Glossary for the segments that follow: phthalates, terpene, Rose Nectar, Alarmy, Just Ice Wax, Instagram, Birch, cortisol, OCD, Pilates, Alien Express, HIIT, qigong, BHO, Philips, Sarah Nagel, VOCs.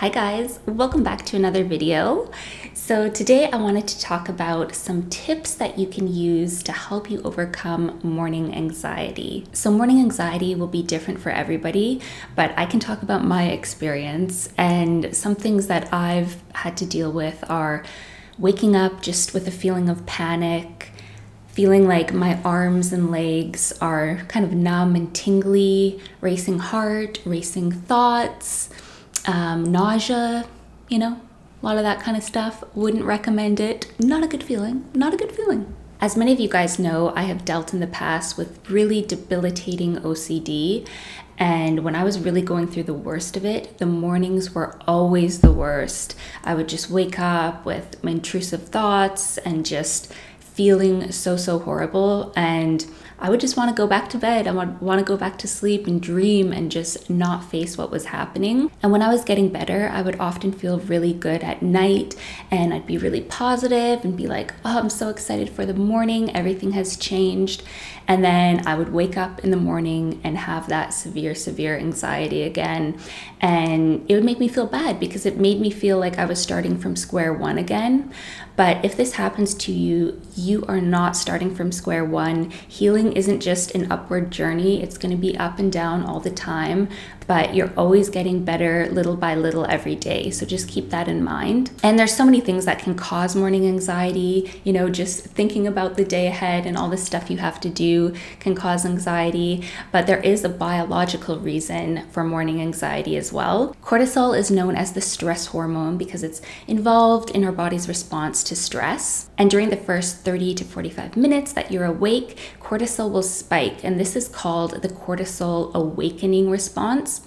Hi guys, welcome back to another video. So today I wanted to talk about some tips that you can use to help you overcome morning anxiety. So morning anxiety will be different for everybody, but I can talk about my experience, and some things that I've had to deal with are waking up just with a feeling of panic, feeling like my arms and legs are kind of numb and tingly, racing heart, racing thoughts, nausea, you know, a lot of that kind of stuff. Wouldn't recommend it. Not a good feeling, not a good feeling. As many of you guys know, I have dealt in the past with really debilitating OCD. And when I was really going through the worst of it, the mornings were always the worst. I would just wake up with my intrusive thoughts and just feeling so horrible, and I would just want to go back to bed. I would want to go back to sleep and dream and just not face what was happening. And when I was getting better, I would often feel really good at night, and I'd be really positive and be like, oh, I'm so excited for the morning, everything has changed. And then I would wake up in the morning and have that severe anxiety again, and it would make me feel bad because it made me feel like I was starting from square one again. But if this happens to you, you are not starting from square one. Healing isn't just an upward journey. It's going to be up and down all the time, but you're always getting better little by little every day. So just keep that in mind. And there's so many things that can cause morning anxiety. You know, just thinking about the day ahead and all the stuff you have to do can cause anxiety, but there is a biological reason for morning anxiety as well. Cortisol is known as the stress hormone because it's involved in our body's response to stress. And during the first 30 to 45 minutes that you're awake, cortisol will spike, and this is called the cortisol awakening response,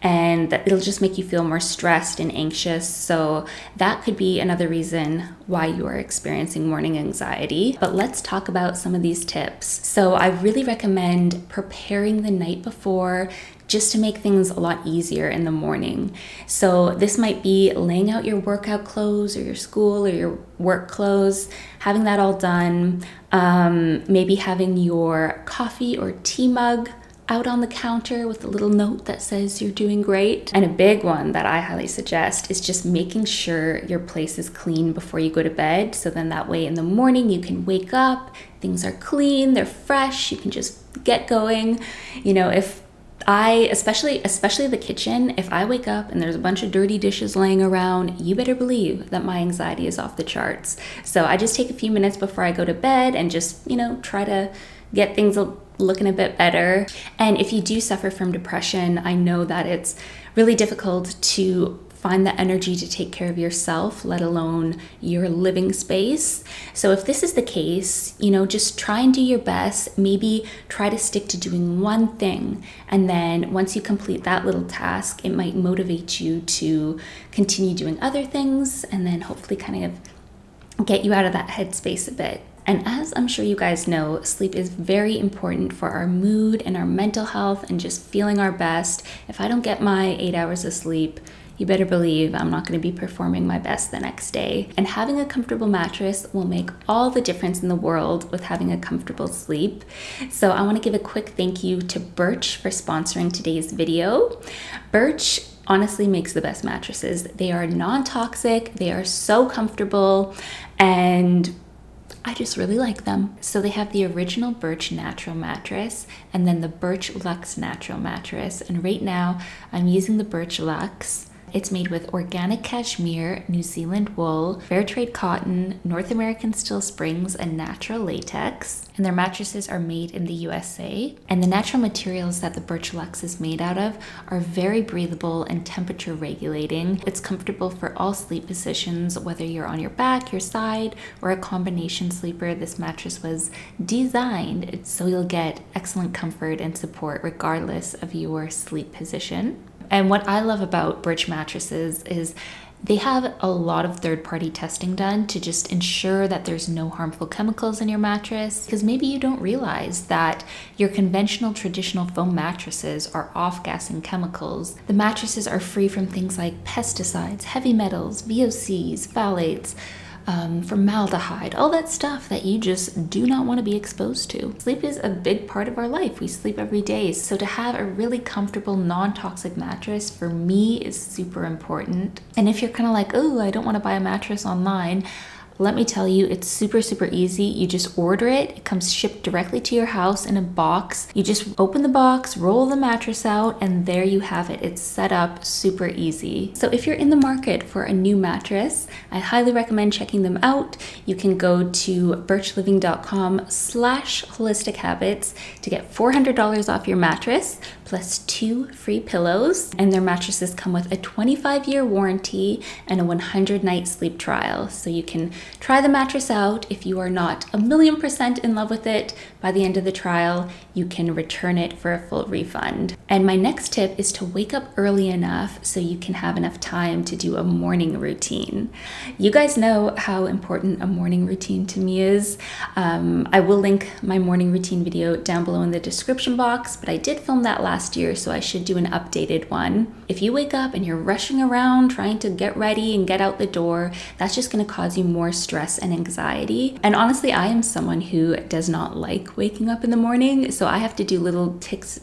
and it'll just make you feel more stressed and anxious. So that could be another reason why you are experiencing morning anxiety. But let's talk about some of these tips. So I really recommend preparing the night before, just to make things a lot easier in the morning. So this might be laying out your workout clothes or your school or your work clothes, having that all done, maybe having your coffee or tea mug out on the counter with a little note that says you're doing great. And a big one that I highly suggest is just making sure your place is clean before you go to bed. So then that way in the morning you can wake up, things are clean, they're fresh, you can just get going. You know, if I, especially the kitchen, if I wake up and there's a bunch of dirty dishes laying around, you better believe that my anxiety is off the charts. So I just take a few minutes before I go to bed and just, you know, try to get things looking a bit better. And if you do suffer from depression, I know that it's really difficult to find the energy to take care of yourself, let alone your living space. So if this is the case, you know, just try and do your best. Maybe try to stick to doing one thing, and then once you complete that little task, it might motivate you to continue doing other things, and then hopefully kind of get you out of that headspace a bit. And as I'm sure you guys know, sleep is very important for our mood and our mental health and just feeling our best. If I don't get my 8 hours of sleep, you better believe I'm not going to be performing my best the next day. And having a comfortable mattress will make all the difference in the world with having a comfortable sleep. So I want to give a quick thank you to Birch for sponsoring today's video. Birch honestly makes the best mattresses. They are non-toxic, they are so comfortable, and I just really like them. So they have the original Birch Natural mattress and then the Birch Luxe Natural mattress. And right now I'm using the Birch Luxe. It's made with organic cashmere, New Zealand wool, fair trade cotton, North American steel springs, and natural latex. And their mattresses are made in the USA. And the natural materials that the Birch Luxe is made out of are very breathable and temperature regulating. It's comfortable for all sleep positions, whether you're on your back, your side, or a combination sleeper. This mattress was designed so you'll get excellent comfort and support regardless of your sleep position. And what I love about Birch mattresses is they have a lot of third-party testing done to just ensure that there's no harmful chemicals in your mattress, because maybe you don't realize that your conventional traditional foam mattresses are off-gassing chemicals. The mattresses are free from things like pesticides, heavy metals, VOCs, phthalates, formaldehyde, all that stuff that you just do not want to be exposed to. Sleep is a big part of our life. We sleep every day. So to have a really comfortable, non-toxic mattress for me is super important. And if you're kind of like, oh, I don't want to buy a mattress online, let me tell you, it's super, super easy. You just order it. It comes shipped directly to your house in a box. You just open the box, roll the mattress out, and there you have it. It's set up super easy. So if you're in the market for a new mattress, I highly recommend checking them out. You can go to birchliving.com/holistichabbits to get $400 off your mattress, plus 2 free pillows. And their mattresses come with a 25-year warranty and a 100-night sleep trial. So you can try the mattress out. If you are not 1,000,000% in love with it, by the end of the trial, you can return it for a full refund. And my next tip is to wake up early enough so you can have enough time to do a morning routine. You guys know how important a morning routine to me is. I will link my morning routine video down below in the description box, but I did film that last year, so I should do an updated one. If you wake up and you're rushing around trying to get ready and get out the door, that's just going to cause you more stress and anxiety. And honestly, I am someone who does not like waking up in the morning, so I have to do little tricks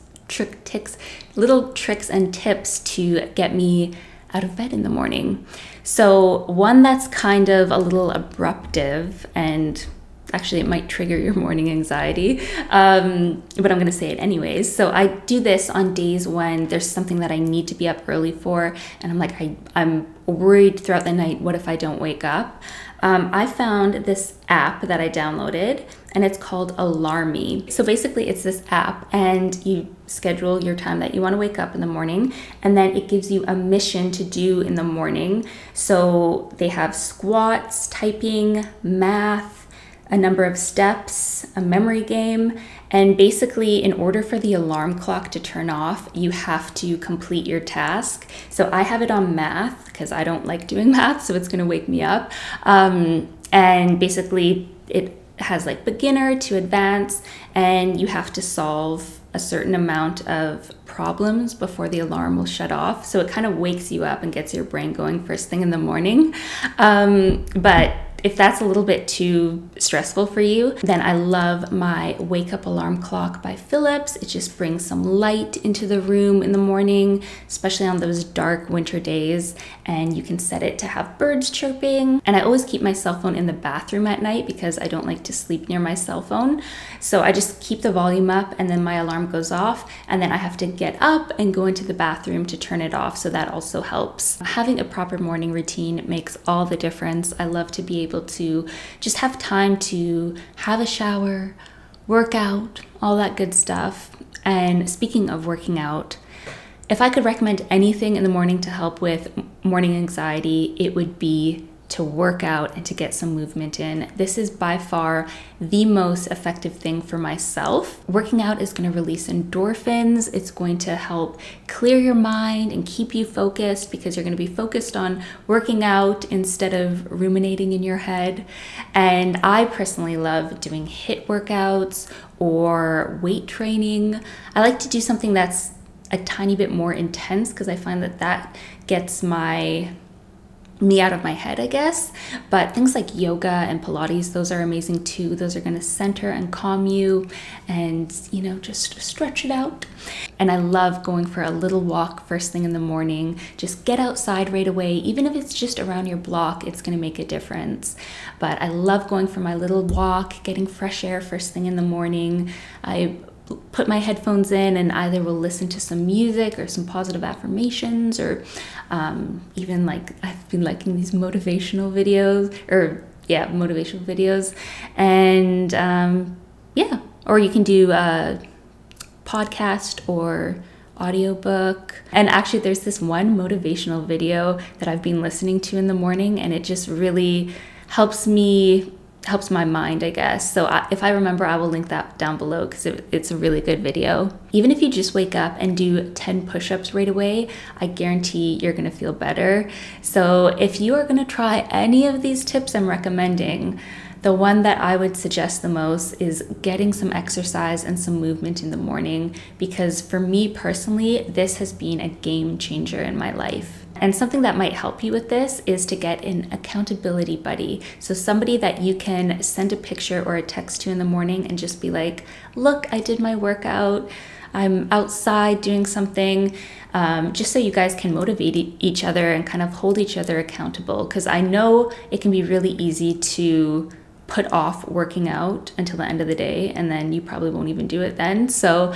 and tips to get me out of bed in the morning. So one that's kind of a little abruptive, and actually it might trigger your morning anxiety, but I'm gonna say it anyways. So I do this on days when there's something that I need to be up early for, and I'm like, I'm worried throughout the night, what if I don't wake up? I found this app that I downloaded, and it's called Alarmy. So basically it's this app, and you schedule your time that you want to wake up in the morning, and then it gives you a mission to do in the morning. So they have squats, typing, math, a number of steps, a memory game, and basically in order for the alarm clock to turn off, you have to complete your task. So I have it on math because I don't like doing math, so it's gonna wake me up. And basically it has like beginner to advanced, and you have to solve a certain amount of problems before the alarm will shut off. So it kind of wakes you up and gets your brain going first thing in the morning. But if that's a little bit too stressful for you, then I love my wake up alarm clock by Philips. It just brings some light into the room in the morning, especially on those dark winter days. And you can set it to have birds chirping. And I always keep my cell phone in the bathroom at night because I don't like to sleep near my cell phone. So I just keep the volume up, and then my alarm goes off, and then I have to get up and go into the bathroom to turn it off. So that also helps. Having a proper morning routine makes all the difference. I love to be able to just have time to have a shower, work out, all that good stuff. And speaking of working out, if I could recommend anything in the morning to help with morning anxiety, it would be to work out and to get some movement in. This is by far the most effective thing for myself. Working out is going to release endorphins. It's going to help clear your mind and keep you focused, because you're going to be focused on working out instead of ruminating in your head. And I personally love doing HIIT workouts or weight training. I like to do something that's a tiny bit more intense because I find that that gets me out of my head, I guess. But things like yoga and Pilates, those are amazing too. Those are going to center and calm you and, you know, just stretch it out. And I love going for a little walk first thing in the morning. Just get outside right away. Even if it's just around your block, it's going to make a difference. But I love going for my little walk, getting fresh air first thing in the morning. I put my headphones in and either will listen to some music or some positive affirmations, or even like I've been liking these motivational videos, and yeah, or you can do a podcast or audiobook. And actually there's this one motivational video that I've been listening to in the morning, and it just really helps my mind, I guess. So if I remember, I will link that down below because it's a really good video. Even if you just wake up and do 10 push-ups right away, I guarantee you're gonna feel better. So if you are gonna try any of these tips I'm recommending, the one that I would suggest the most is getting some exercise and some movement in the morning, because for me personally, this has been a game changer in my life. And something that might help you with this is to get an accountability buddy. So somebody that you can send a picture or a text to in the morning and just be like, look, I did my workout. I'm outside doing something, just so you guys can motivate each other and kind of hold each other accountable. Because I know it can be really easy to put off working out until the end of the day, and then you probably won't even do it then. So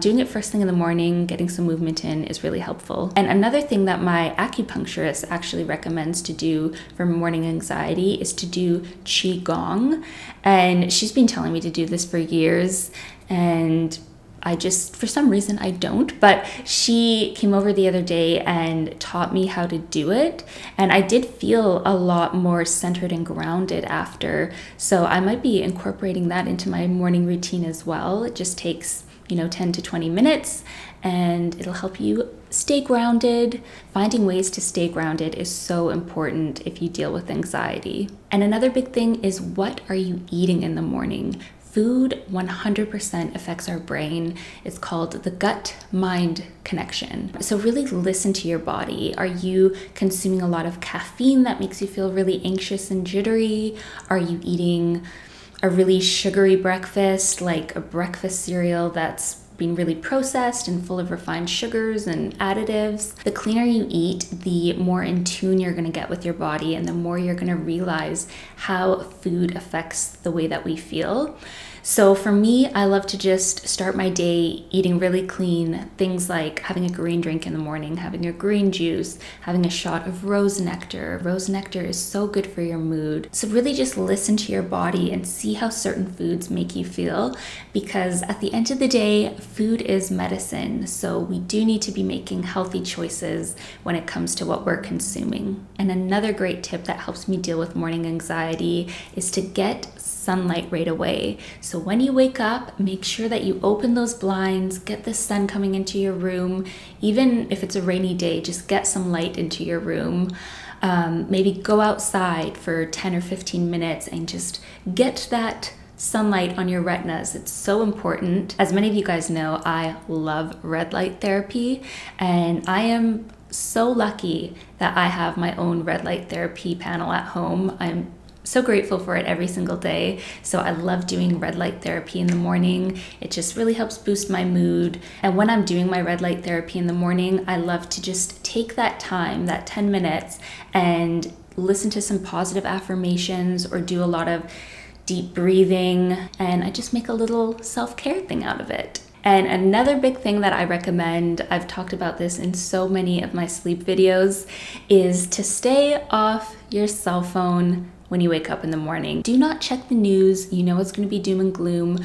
doing it first thing in the morning, getting some movement in is really helpful. And another thing that my acupuncturist actually recommends to do for morning anxiety is to do qigong. And she's been telling me to do this for years, and I just, for some reason, I don't, but she came over the other day and taught me how to do it. And I did feel a lot more centered and grounded after. So I might be incorporating that into my morning routine as well. It just takes, 10 to 20 minutes, and it'll help you stay grounded. Finding ways to stay grounded is so important if you deal with anxiety. And another big thing is, what are you eating in the morning? Food 100% affects our brain. It's called the gut-mind connection. So really listen to your body. Are you consuming a lot of caffeine that makes you feel really anxious and jittery? Are you eating a really sugary breakfast, like a breakfast cereal that's been really processed and full of refined sugars and additives? The cleaner you eat, the more in tune you're gonna get with your body, and the more you're gonna realize how food affects the way that we feel. So for me, I love to just start my day eating really clean, things like having a green drink in the morning, having a green juice, having a shot of rose nectar. Rose nectar is so good for your mood. So really just listen to your body and see how certain foods make you feel, because at the end of the day, food is medicine. So we do need to be making healthy choices when it comes to what we're consuming. And another great tip that helps me deal with morning anxiety is to get sunlight right away. So when you wake up, make sure that you open those blinds, get the sun coming into your room. Even if it's a rainy day, just get some light into your room. Maybe go outside for 10 or 15 minutes and just get that sunlight on your retinas. It's so important. As many of you guys know, I love red light therapy, and I am so lucky that I have my own red light therapy panel at home. I'm so grateful for it every single day. So I love doing red light therapy in the morning. It just really helps boost my mood. And when I'm doing my red light therapy in the morning, I love to just take that time, that 10 minutes, and listen to some positive affirmations or do a lot of deep breathing. And I just make a little self-care thing out of it. And another big thing that I recommend, I've talked about this in so many of my sleep videos, is to stay off your cell phone when you wake up in the morning. Do not check the news. You know it's going to be doom and gloom.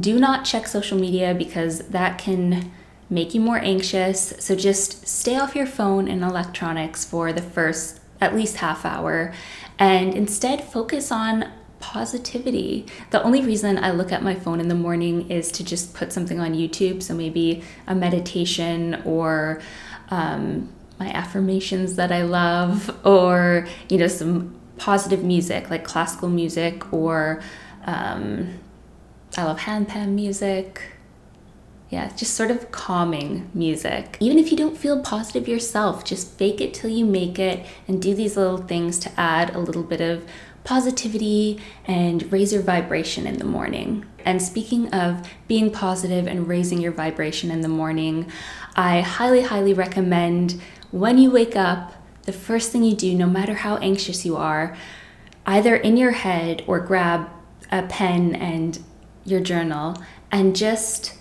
Do not check social media, because that can make you more anxious. So just stay off your phone and electronics for the first at least half hour, and instead focus on positivity. The only reason I look at my phone in the morning is to just put something on YouTube. So maybe a meditation, or my affirmations that I love, or some positive music like classical music, or I love handpan music. Yeah, just sort of calming music. Even if you don't feel positive yourself, just fake it till you make it, and do these little things to add a little bit of positivity and raise your vibration in the morning. And speaking of being positive and raising your vibration in the morning, I highly, highly recommend, when you wake up, the first thing you do, no matter how anxious you are, either in your head or grab a pen and your journal and just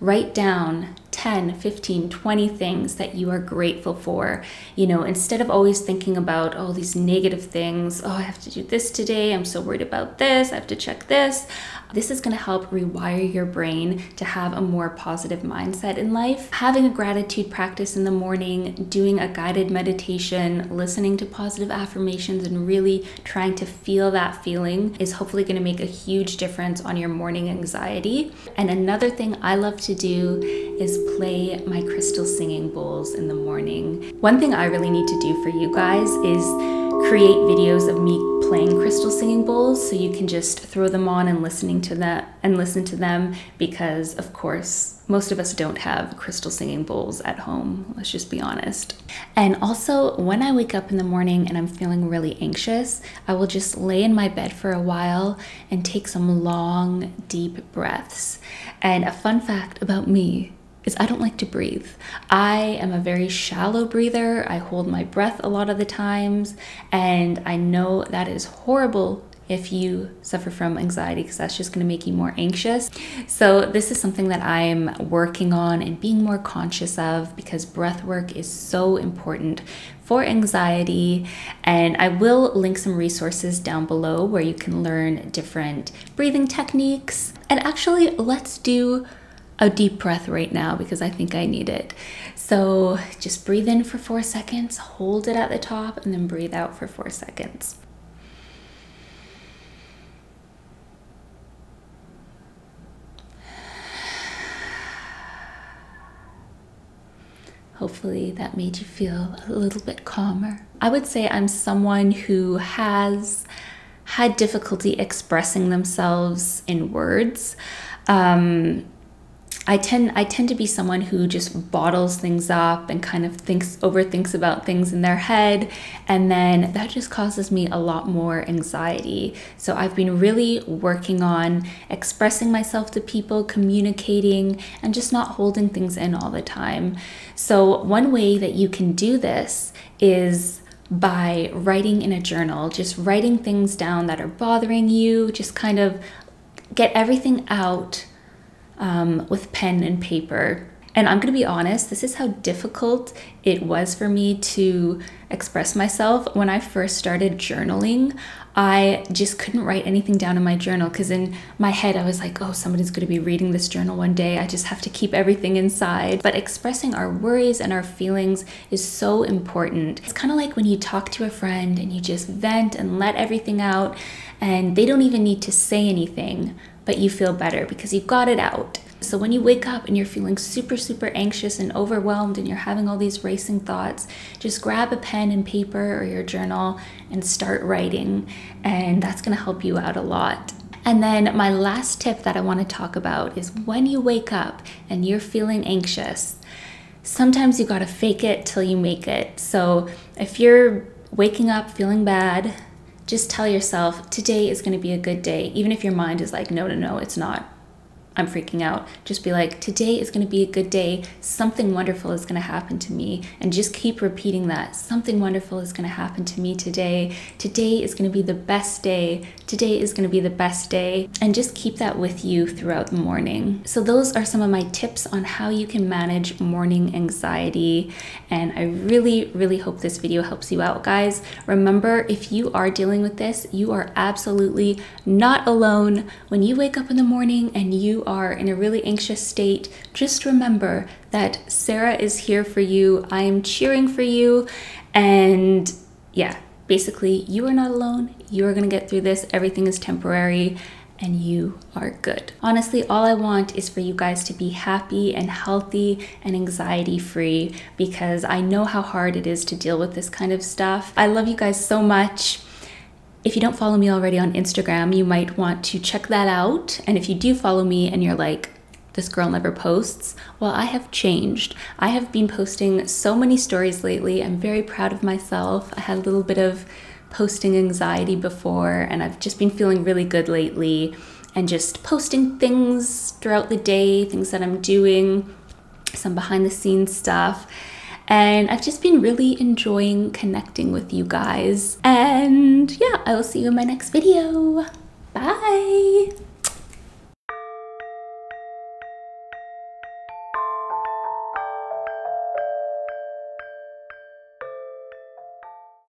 write down 10, 15, 20 things that you are grateful for. Instead of always thinking about all these negative things, I have to do this today, I'm so worried about this, I have to check this. This is gonna help rewire your brain to have a more positive mindset in life. Having a gratitude practice in the morning, doing a guided meditation, listening to positive affirmations, and really trying to feel that feeling is hopefully gonna make a huge difference on your morning anxiety. And another thing I love to do is play my crystal singing bowls in the morning. One thing I really need to do for you guys is create videos of me playing crystal singing bowls, so you can just throw them on and listen to them, because of course most of us don't have crystal singing bowls at home, let's just be honest. And also, when I wake up in the morning and I'm feeling really anxious, I will just lay in my bed for a while and take some long, deep breaths. And a fun fact about me is I don't like to breathe. I am a very shallow breather. I hold my breath a lot of the times, and I know that is horrible if you suffer from anxiety, because that's just going to make you more anxious. So this is something that I'm working on and being more conscious of, because breath work is so important for anxiety. And I will link some resources down below where you can learn different breathing techniques. And actually, let's do a deep breath right now, because I think I need it. So just breathe in for 4 seconds, hold it at the top, and then breathe out for 4 seconds. Hopefully that made you feel a little bit calmer. I would say I'm someone who has had difficulty expressing themselves in words. I tend to be someone who just bottles things up and kind of overthinks about things in their head, and then that just causes me a lot more anxiety. So I've been really working on expressing myself to people, communicating, and just not holding things in all the time. So one way that you can do this is by writing in a journal, just writing things down that are bothering you, just kind of get everything out with pen and paper. And I'm gonna be honest, this is how difficult it was for me to express myself. When I first started journaling, I just couldn't write anything down in my journal, because in my head I was like, oh, somebody's gonna be reading this journal one day, I just have to keep everything inside. But expressing our worries and our feelings is so important. It's kind of like when you talk to a friend and you just vent and let everything out, and they don't even need to say anything, but you feel better because you've got it out. So when you wake up and you're feeling super, super anxious and overwhelmed and you're having all these racing thoughts, just grab a pen and paper or your journal and start writing, and that's gonna help you out a lot. And then my last tip that I wanna talk about is, when you wake up and you're feeling anxious, sometimes you gotta fake it till you make it. So if you're waking up feeling bad, just tell yourself, today is gonna be a good day. Even if your mind is like, no, no, no, it's not, I'm freaking out, just be like, today is gonna be a good day. Something wonderful is gonna happen to me. And just keep repeating that. Something wonderful is gonna happen to me today. Today is gonna be the best day. Today is gonna be the best day. And just keep that with you throughout the morning. So those are some of my tips on how you can manage morning anxiety. And I really, really hope this video helps you out, guys. Remember, if you are dealing with this, you are absolutely not alone. When you wake up in the morning and you are in a really anxious state, just remember that Sarah is here for you. I am cheering for you. And yeah, basically, you are not alone. You are going to get through this. Everything is temporary, and you are good. Honestly, all I want is for you guys to be happy and healthy and anxiety free, because I know how hard it is to deal with this kind of stuff. I love you guys so much. If you don't follow me already on Instagram, you might want to check that out. And if you do follow me and you're like, this girl never posts, well, I have changed. I have been posting so many stories lately. I'm very proud of myself. I had a little bit of posting anxiety before, and I've just been feeling really good lately, and just posting things throughout the day, things that I'm doing, some behind the scenes stuff. And I've just been really enjoying connecting with you guys. And yeah, I will see you in my next video. Bye!